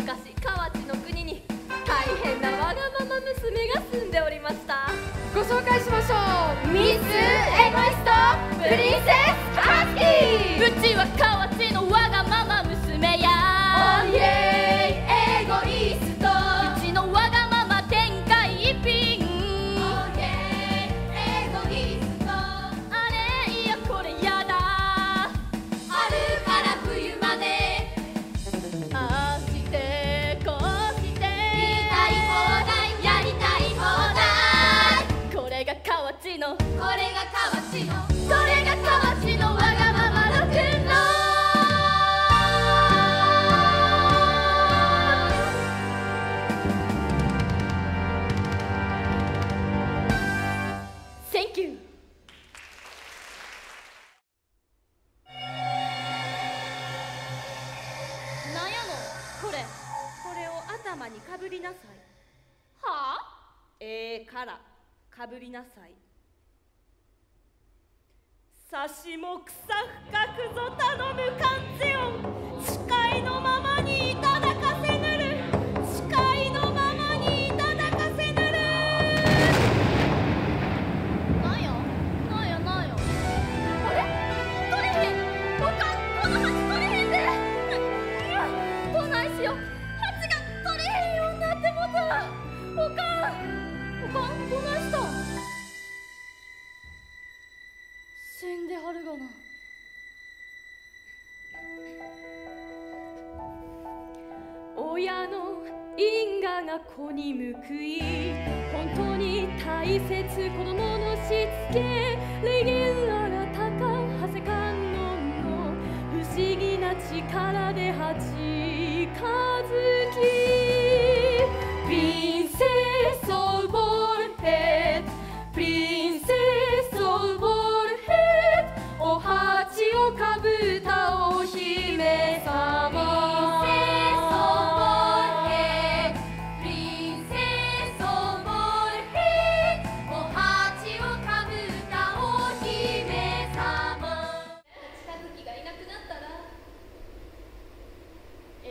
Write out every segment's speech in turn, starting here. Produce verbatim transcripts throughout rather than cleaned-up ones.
昔河内の国に大変なわがまま娘が住んでおりました。ご紹介しましょう。ミス・エゴイスト・プリンセス・ハスキー。うちは河内のわがまま娘やオイエイエゴイスト。うちのわがまま天下一品オイエイエゴイスト。あれいやこれやだ、春から冬までああしてこうして言いたい放題やりたい放題。これが河内のこれが河内のこれが河内のわがままロックンロール。かぶりなさい。はあ？ええからかぶりなさい。さしもくさ深くぞ頼むカンゼオン。誓いのままにいただかせぬる。誓いのままにいただかせぬる。なんやなんやなんや。あれ？取れへん。おかんこの鉢取れへんで。ううどないしよう。おかん、おかん、どないしたん？死んではるがな。親の因果が子に報い、本当に大切子供のしつけ。礼儀あらたかはせ観音の不思議な力では近づき。Princess of Bornhead, Princess of Bornhead, お鉢をかぶったお姫様。Princess of Bornhead, Princess of Bornhead, お鉢をかぶったお姫様。近づきがいなくなったら、え？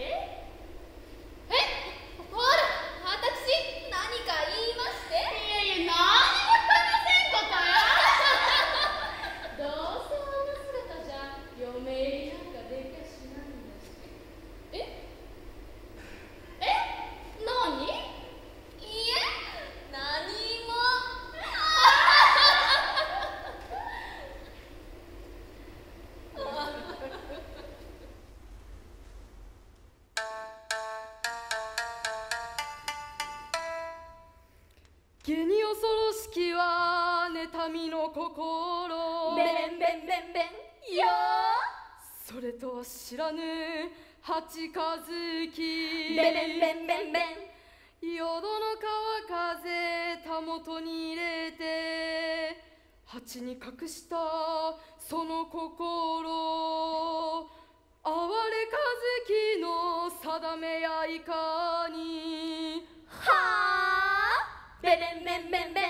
知らぬ八かづき。べんべんべんべん。淀の川風たもとに入れて、鉢に隠したその心。哀れかづきの定めやいかに。はあ。べんべんべんべん。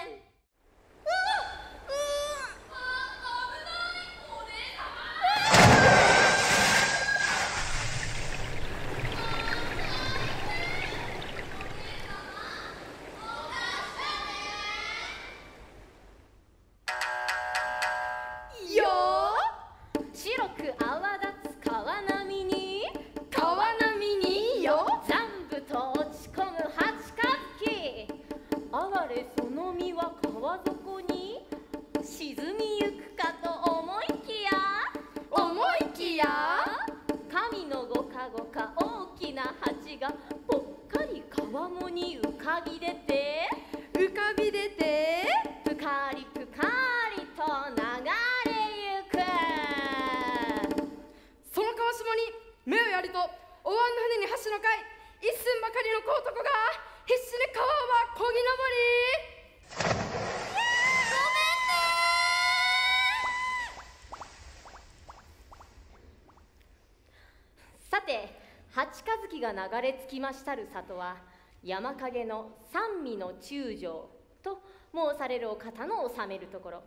流れ着きましたる里は山陰の三味の中将と申されるお方の治めるところ。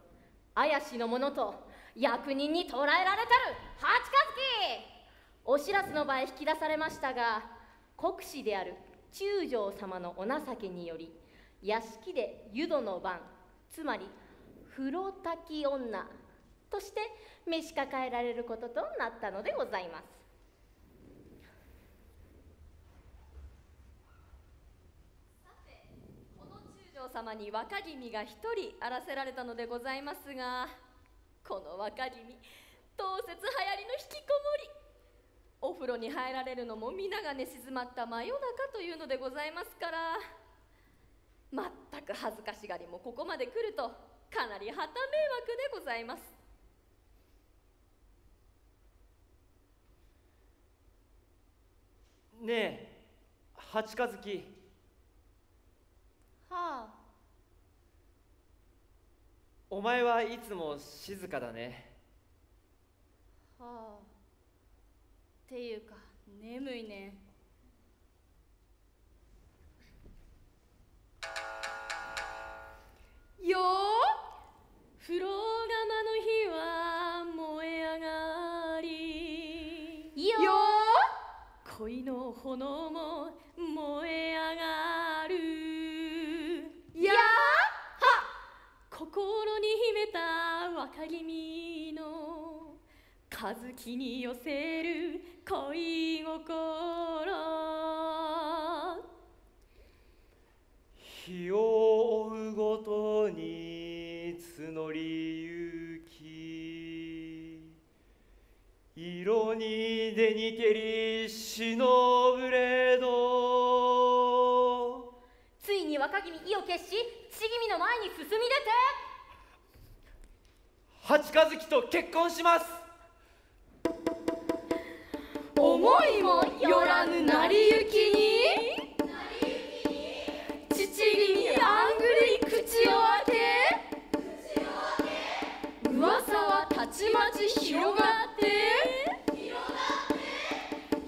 怪しの者と役人に捕らえられたる八日月。お知らせの場へ引き出されましたが、国師である中将様のお情けにより、屋敷で湯戸の晩、つまり風呂炊き女として召し抱えられることとなったのでございます。さて、この中将様に若君が一人あらせられたのでございますが、この若君、当節流行りの引きこもり。お風呂に入られるのも皆が寝静まった真夜中というのでございますから、まったく恥ずかしがりもここまで来るとかなりはた迷惑でございます。ねえ八日月。はあ。お前はいつも静かだね。はあ。っていうか眠いね。よー、風呂釜の火は燃え上がり。よー、恋の炎も燃え上がる。やーは、心に秘めた若君の。葉月に寄せる恋心。日を追うごとに募りゆき、色に出にけりしのぶれど。ついに若君意を決し、父君の前に進み出て、八日月と結婚します。思いもよらぬ成り行きに父にあんぐり口を当て、噂はたちまち広がって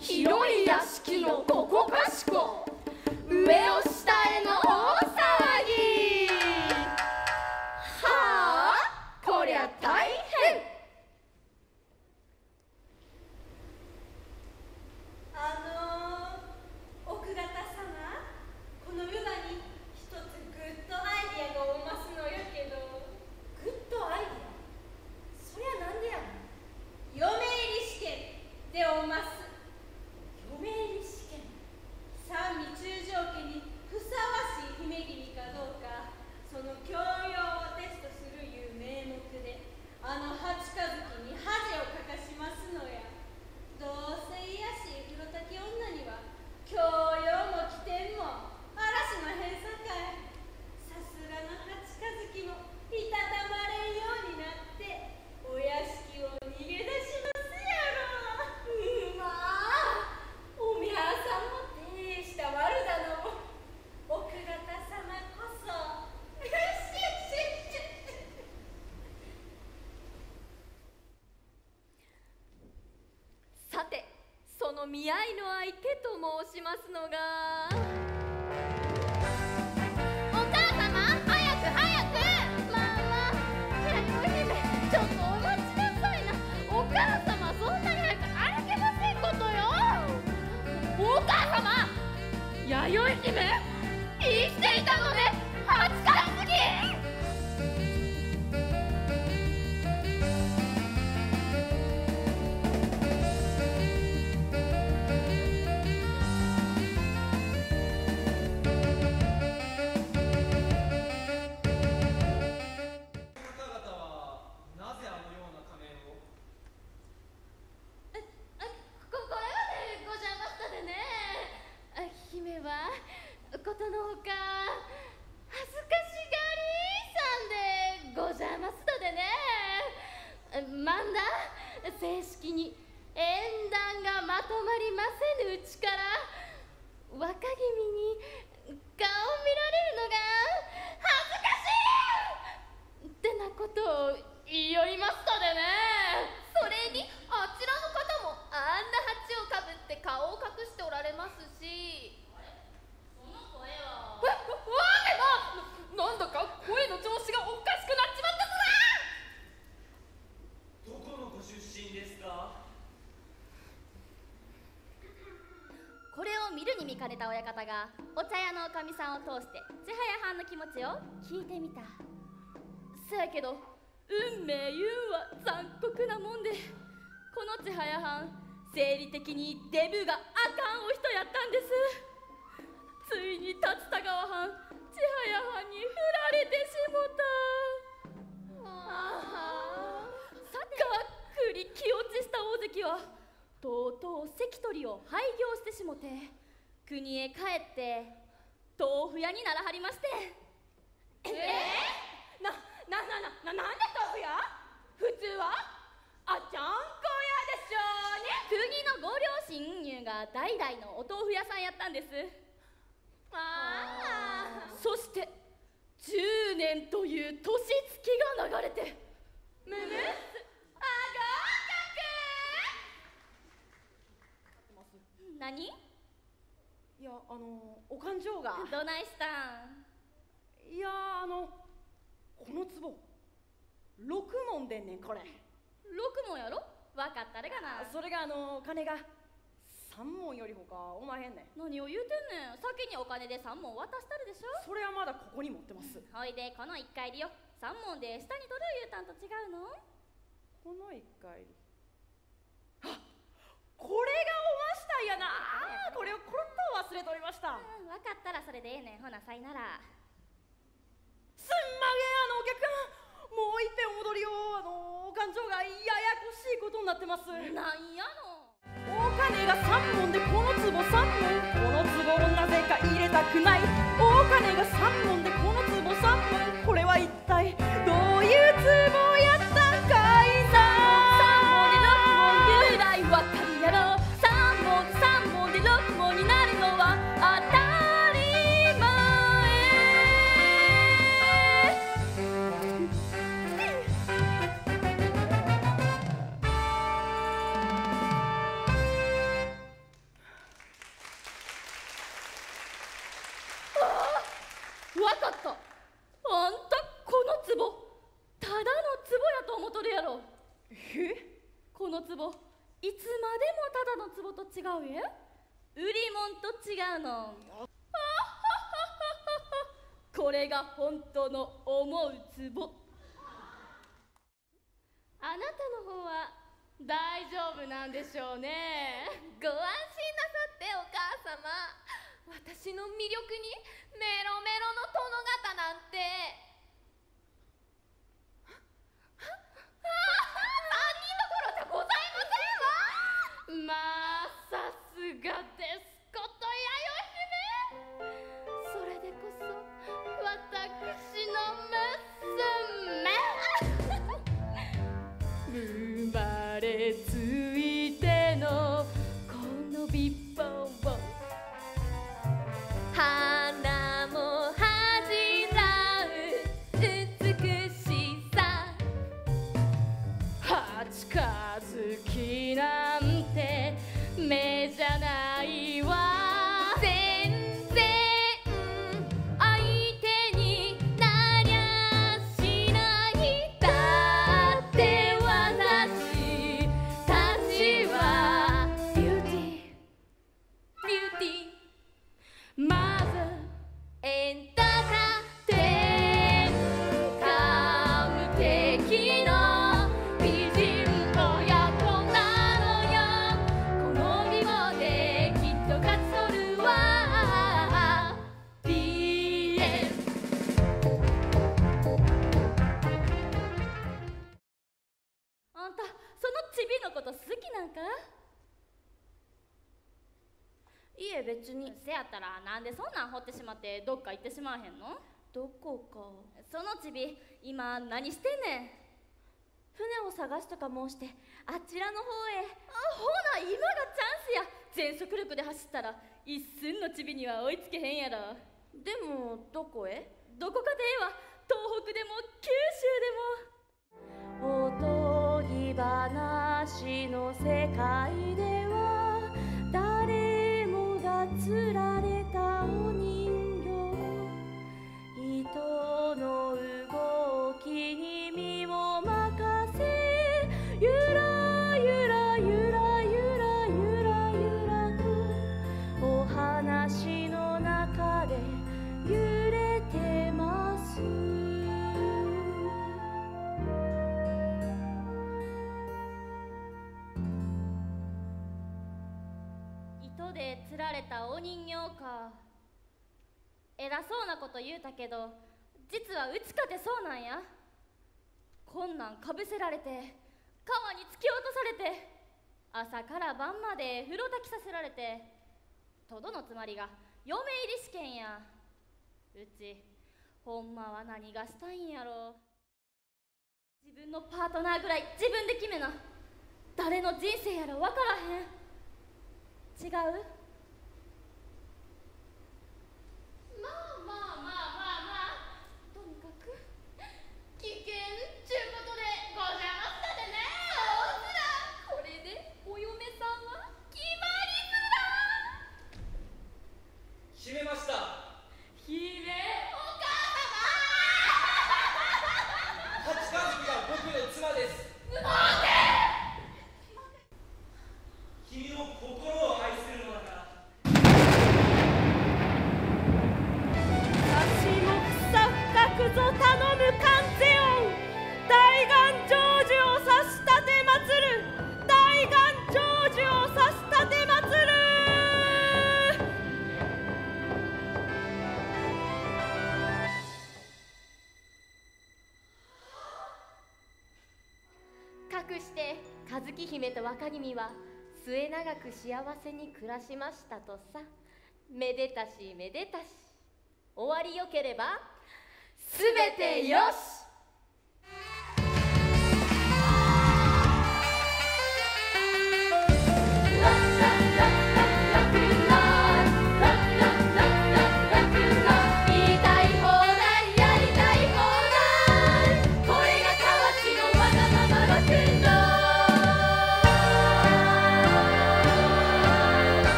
広い屋敷のここかしこ、上を下への大騒ぎ。はあ、こりゃ大変。見合いの相手と申しますのが、お母様早く早く。ママ、お姫、ちょっとお待ちなさいな。お母様そんなに早く歩けませんことよ。お母様、弥生姫生きていたのね、八日月。正式に縁談がまとまりませぬうちから若君に顔を見られるのが恥ずかしいってなことを言いよりましたでね。それにあちらの方もあんな鉢をかぶって顔を隠しておられますし、あれ、その声は。えっ、わー、でもなんだか声の調子がおかしくなっちまったぞ。これを見るに見かねた親方がお茶屋のおかみさんを通して千早はんの気持ちを聞いてみた。せやけど運命ゆうは残酷なもんで、この千早はん生理的にデブがあかんお人やったんです。ついに竜田川はん千早はんに振られてしもた。ああさっくり気落ちした大関はとうとう関取を廃業してしもて、国へ帰って豆腐屋にならはりまして。ええー、ななななななんで豆腐屋？普通はあちゃんこ屋でしょうね。国のご両親が代々のお豆腐屋さんやったんです。ああそしてじゅうねんという年月が流れてむむあが何？いや、あのお勘定がどないしたん？いや、あのこの壺六文でんねん。これ六文やろ？分かったれがな。それがあのお金が三文よりほかおまへんねん。何を言うてんねん。先にお金で三文渡したるでしょ。それはまだここに持ってます。ほいでこの一回りよ、三文で下に取る言うたんと違うの？この一回り、あっこれがおましたんやな。ああこれをコロッと忘れとりました。うん、分かったらそれでええねん。ほなさいなら。すんまげん、あのお客さん、もういっぺんお戻りを。あのお勘定がややこしいことになってます。なんやの。お金がさん文でこの壺さん文、この壺をなぜか入れたくない。お金がさん文でこの壺さん文、これは一体どういう壺やったんかいな。わかるやろ。三文で三文で六文になるのは当たり前。わかった。あんたこのツボただのツボやと思っとるやろ。え？このツボ。いつまでもただの壺と違うえ？売り物と違うの。あははははは。これが本当の思う壺。あなたの方は大丈夫なんでしょうね。ご安心なさってお母様。私の魅力にメロメロの殿方なんて。ああ、三人どころじゃございません。まあさすがですことやよ姫。それでこそ私の娘。生まれついてのこの美貌を、花も恥じらう美しさ、八日月な目じゃないわ。全然相手になりゃしない。だって私たちはビューティービューティーマザーエンターテインメント。完璧な美人なんか？いえ別に。せやったらなんでそんなん掘ってしまってどっか行ってしまわへんの？どこか。そのちび今何してんねん。船を探すとか申してあちらの方へ。あほな今がチャンスや。全速力で走ったら一寸のちびには追いつけへんやろ。でもどこへ？どこかでええわ。東北でも九州でも。おと話の世界では誰もがつられたお人形。人の動きに身を任せ、ゆらゆらゆらゆらゆらゆらとお花嵐の中で揺れてます」「糸でつられたお人形か」「偉そうなこと言うたけど実はうちかてそうなんや」「こんなんかぶせられて川に突き落とされて」朝から晩まで風呂炊きさせられて、とどのつまりが嫁入り試験や。うちほんまは何がしたいんやろ。自分のパートナーぐらい自分で決めな。誰の人生やら分からへん。違う？まあまあまあまあまあ、とにかく危険っちゅうことでございますだってね。決めました。姫、お母様。八カズキが僕の妻です。待て。君の心を愛するのだから。私も草深くぞ頼む観世音。大願成就を差し立て祭る。大願成就を差し立て祭る。和樹姫と若君は末永く幸せに暮らしましたとさ。めでたしめでたし、終わりよければすべてよし。